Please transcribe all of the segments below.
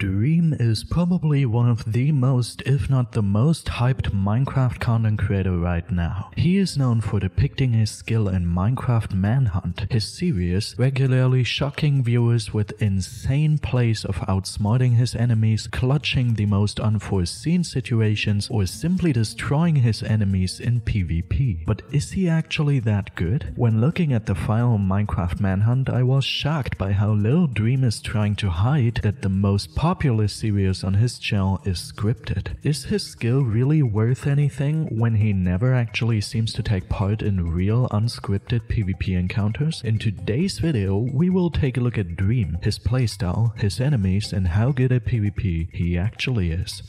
Dream is probably one of the most, if not the most, hyped Minecraft content creator right now. He is known for depicting his skill in Minecraft Manhunt, his series regularly shocking viewers with insane plays of outsmarting his enemies, clutching the most unforeseen situations, or simply destroying his enemies in PvP. But is he actually that good? When looking at the final Minecraft Manhunt, I was shocked by how little Dream is trying to hide that the most popular series on his channel is scripted. Is his skill really worth anything when he never actually seems to take part in real unscripted PvP encounters? In today's video, we will take a look at Dream, his playstyle, his enemies, and how good at PvP he actually is.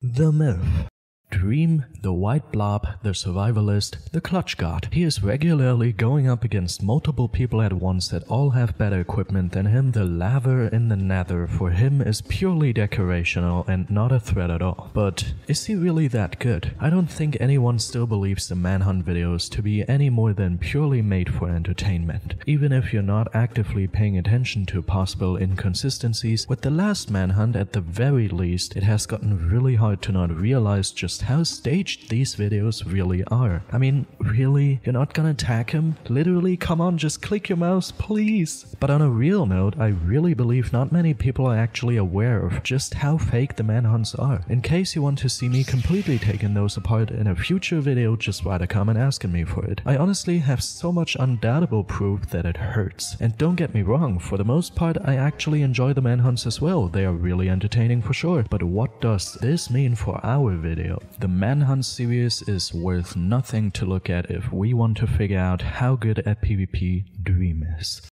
The myth. Dream, the white blob, the survivalist, the clutch god. He is regularly going up against multiple people at once that all have better equipment than him. The lava in the nether for him is purely decorational and not a threat at all. But is he really that good? I don't think anyone still believes the Manhunt videos to be any more than purely made for entertainment. Even if you're not actively paying attention to possible inconsistencies, with the last Manhunt at the very least, it has gotten really hard to not realize just how staged these videos really are. I mean, really? You're not gonna attack him? Literally, come on, just click your mouse, please! But on a real note, I really believe not many people are actually aware of just how fake the Manhunts are. In case you want to see me completely taking those apart in a future video, just write a comment asking me for it. I honestly have so much undoubtable proof that it hurts. And don't get me wrong, for the most part, I actually enjoy the Manhunts as well. They are really entertaining for sure. But what does this mean for our video? The Manhunt series is worth nothing to look at if we want to figure out how good at PvP Dream is.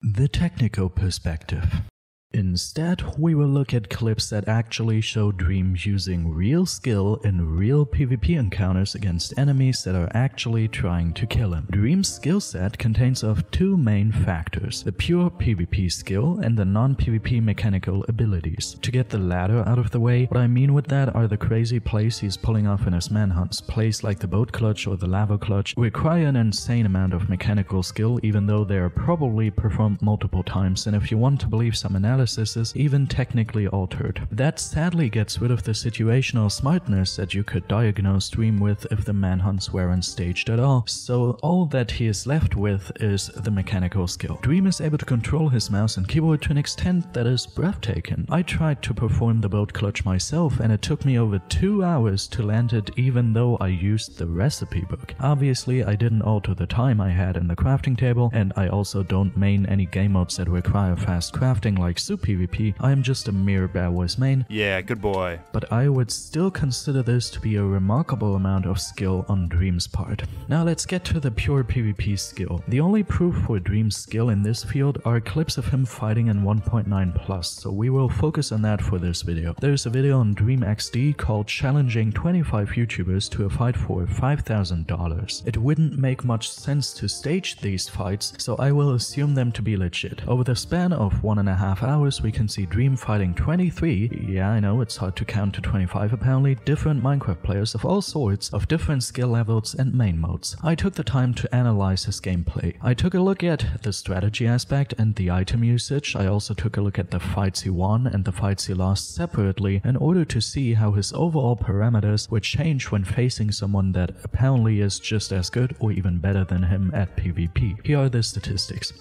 The technical perspective. Instead, we will look at clips that actually show Dream using real skill in real PvP encounters against enemies that are actually trying to kill him. Dream's skill set contains of two main factors, the pure PvP skill and the non-PvP mechanical abilities. To get the latter out of the way, what I mean with that are the crazy plays he's pulling off in his manhunts. Plays like the boat clutch or the lava clutch require an insane amount of mechanical skill, even though they are probably performed multiple times, and if you want to believe some analysis, is even technically altered. That sadly gets rid of the situational smartness that you could diagnose Dream with if the manhunts weren't staged at all, so all that he is left with is the mechanical skill. Dream is able to control his mouse and keyboard to an extent that is breathtaking. I tried to perform the boat clutch myself and it took me over 2 hours to land it even though I used the recipe book. Obviously I didn't alter the time I had in the crafting table and I also don't main any game modes that require fast crafting like PvP, I am just a mere badass main. Yeah, good boy. But I would still consider this to be a remarkable amount of skill on Dream's part. Now let's get to the pure PvP skill. The only proof for Dream's skill in this field are clips of him fighting in 1.9 plus, so we will focus on that for this video. There is a video on Dream XD called Challenging 25 YouTubers to a Fight for $5,000. It wouldn't make much sense to stage these fights, so I will assume them to be legit. Over the span of 1.5 hours, we can see Dream fighting 23, yeah I know it's hard to count to 25 apparently, different Minecraft players of all sorts, of different skill levels and main modes. I took the time to analyze his gameplay. I took a look at the strategy aspect and the item usage. I also took a look at the fights he won and the fights he lost separately in order to see how his overall parameters would change when facing someone that apparently is just as good or even better than him at PvP. Here are the statistics.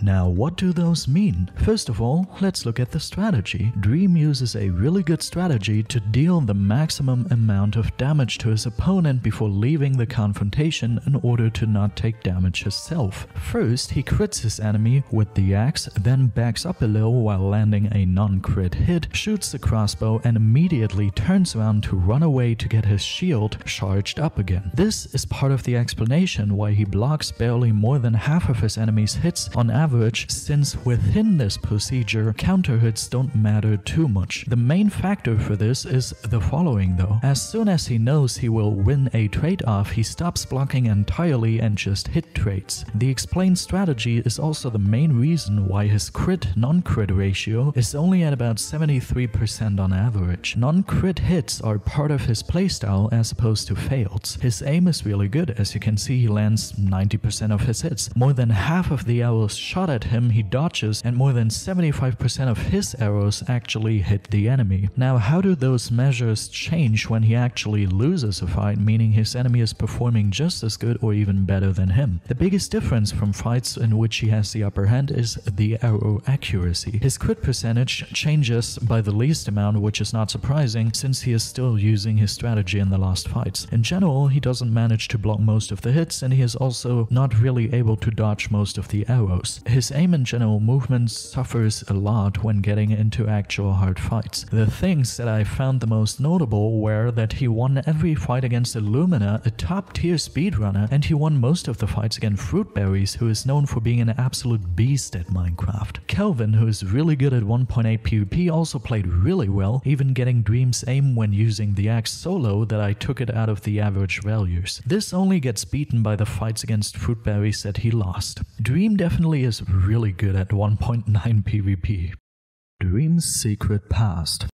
Now, what do those mean? First of all, let's look at the strategy. Dream uses a really good strategy to deal the maximum amount of damage to his opponent before leaving the confrontation in order to not take damage himself. First, he crits his enemy with the axe, then backs up a little while landing a non-crit hit, shoots the crossbow and immediately turns around to run away to get his shield charged up again. This is part of the explanation why he blocks barely more than half of his enemy's hits on average average, since within this procedure, counter hits don't matter too much. The main factor for this is the following though. As soon as he knows he will win a trade-off, he stops blocking entirely and just hit trades. The explained strategy is also the main reason why his crit-non-crit ratio is only at about 73% on average. Non-crit hits are part of his playstyle as opposed to fails. His aim is really good, as you can see he lands 90% of his hits. More than half of the arrows shot at him he dodges, and more than 75% of his arrows actually hit the enemy. Now how do those measures change when he actually loses a fight, meaning his enemy is performing just as good or even better than him? The biggest difference from fights in which he has the upper hand is the arrow accuracy. His crit percentage changes by the least amount, which is not surprising since he is still using his strategy in the last fights. In general, he doesn't manage to block most of the hits, and he is also not really able to dodge most of the arrows. His aim and general movement suffers a lot when getting into actual hard fights. The things that I found the most notable were that he won every fight against Illumina, a top-tier speedrunner, and he won most of the fights against Fruitberries, who is known for being an absolute beast at Minecraft. Kelvin, who is really good at 1.8 PvP, also played really well, even getting Dream's aim when using the axe so low that I took it out of the average values. This only gets beaten by the fights against Fruitberries that he lost. Dream definitely is really good at 1.9 PvP. Dream's secret past.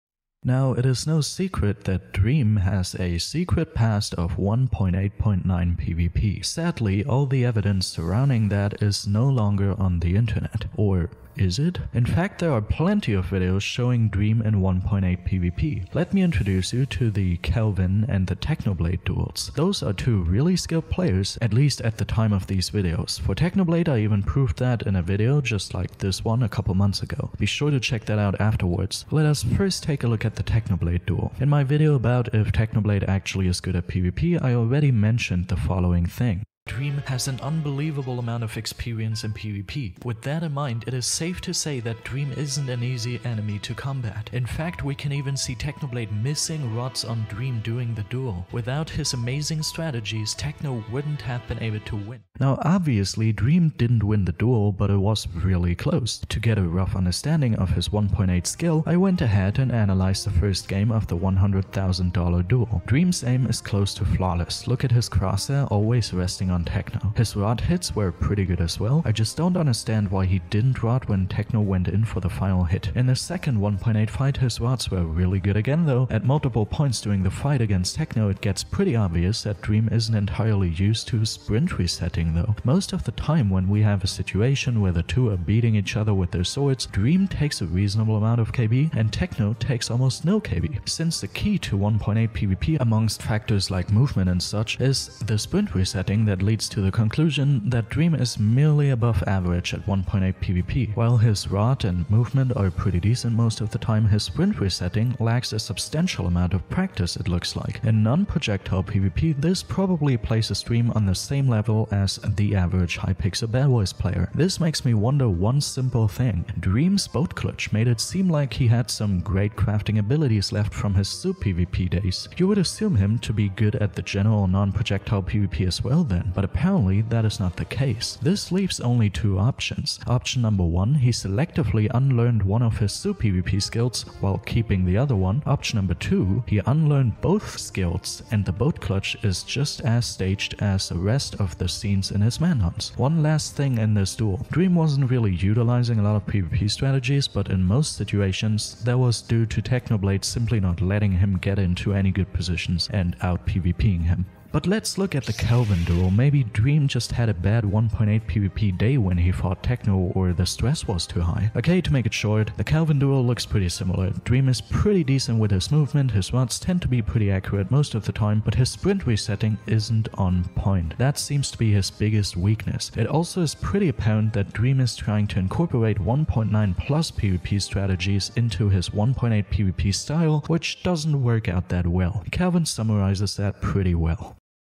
Now, it is no secret that Dream has a secret past of 1.8.9 PvP. Sadly, all the evidence surrounding that is no longer on the internet. Or is it? In fact, there are plenty of videos showing Dream in 1.8 PvP. Let me introduce you to the Calvin and the Technoblade duels. Those are two really skilled players, at least at the time of these videos. For Technoblade, I even proved that in a video just like this one a couple months ago. Be sure to check that out afterwards. Let us first take a look at the Technoblade duel. In my video about if Technoblade actually is good at PvP, I already mentioned the following thing. Dream has an unbelievable amount of experience in PvP. With that in mind, it is safe to say that Dream isn't an easy enemy to combat. In fact, we can even see Technoblade missing rods on Dream during the duel. Without his amazing strategies, Techno wouldn't have been able to win. Now obviously, Dream didn't win the duel, but it was really close. To get a rough understanding of his 1.8 skill, I went ahead and analyzed the first game of the $100,000 duel. Dream's aim is close to flawless. Look at his crosshair always resting on Techno. His rod hits were pretty good as well. I just don't understand why he didn't rod when Techno went in for the final hit. In the second 1.8 fight, his rods were really good again though. At multiple points during the fight against Techno, it gets pretty obvious that Dream isn't entirely used to sprint resetting though. Most of the time when we have a situation where the two are beating each other with their swords, Dream takes a reasonable amount of KB and Techno takes almost no KB. Since the key to 1.8 PvP, amongst factors like movement and such, is the sprint resetting that leads to the conclusion that Dream is merely above average at 1.8 PvP. While his rod and movement are pretty decent most of the time, his sprint resetting lacks a substantial amount of practice it looks like. In non-projectile PvP, this probably places Dream on the same level as the average Hypixel Bad Boys player. This makes me wonder one simple thing. Dream's boat clutch made it seem like he had some great crafting abilities left from his soup PvP days. You would assume him to be good at the general non-projectile PvP as well then. But apparently that is not the case. This leaves only two options. Option number one, he selectively unlearned one of his soup PvP skills while keeping the other one. Option number two, he unlearned both skills and the boat clutch is just as staged as the rest of the scenes in his manhunts. One last thing in this duel. Dream wasn't really utilizing a lot of PvP strategies, but in most situations that was due to Technoblade simply not letting him get into any good positions and out PvPing him. But let's look at the Kelvin duel. Maybe Dream just had a bad 1.8 PvP day when he fought Techno, or the stress was too high. Okay, to make it short, the Kelvin duel looks pretty similar. Dream is pretty decent with his movement, his rods tend to be pretty accurate most of the time, but his sprint resetting isn't on point. That seems to be his biggest weakness. It also is pretty apparent that Dream is trying to incorporate 1.9 plus PvP strategies into his 1.8 PvP style, which doesn't work out that well. Kelvin summarizes that pretty well.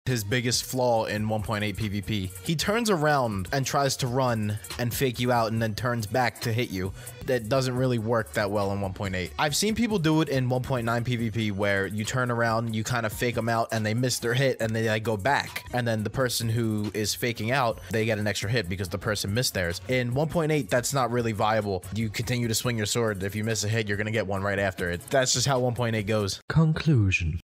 his biggest flaw in 1.8 PvP. He turns around and tries to run and fake you out and then turns back to hit you. That doesn't really work that well in 1.8. I've seen people do it in 1.9 PvP where you turn around, you kind of fake them out and they miss their hit and they like, go back. And then the person who is faking out, they get an extra hit because the person missed theirs. In 1.8, that's not really viable. You continue to swing your sword. If you miss a hit, you're going to get one right after it. That's just how 1.8 goes. Conclusion.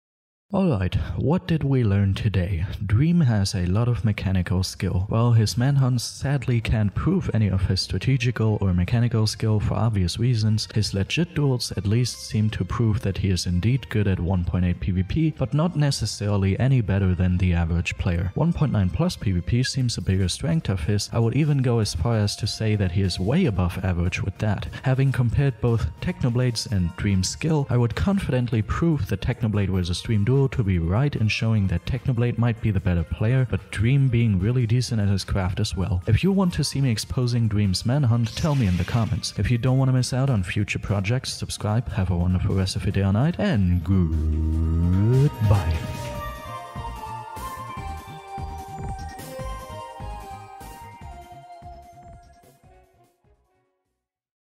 Alright, what did we learn today? Dream has a lot of mechanical skill, while his manhunt sadly can't prove any of his strategical or mechanical skill for obvious reasons. His legit duels at least seem to prove that he is indeed good at 1.8 PvP, but not necessarily any better than the average player. 1.9 plus PvP seems a bigger strength of his. I would even go as far as to say that he is way above average with that. Having compared both Technoblade's and Dream's skill, I would confidently prove that Technoblade was a Dream duel to be right in showing that Technoblade might be the better player, but Dream being really decent at his craft as well. If you want to see me exposing Dream's manhunt, tell me in the comments. If you don't want to miss out on future projects, subscribe, have a wonderful rest of your day or night, and goodbye.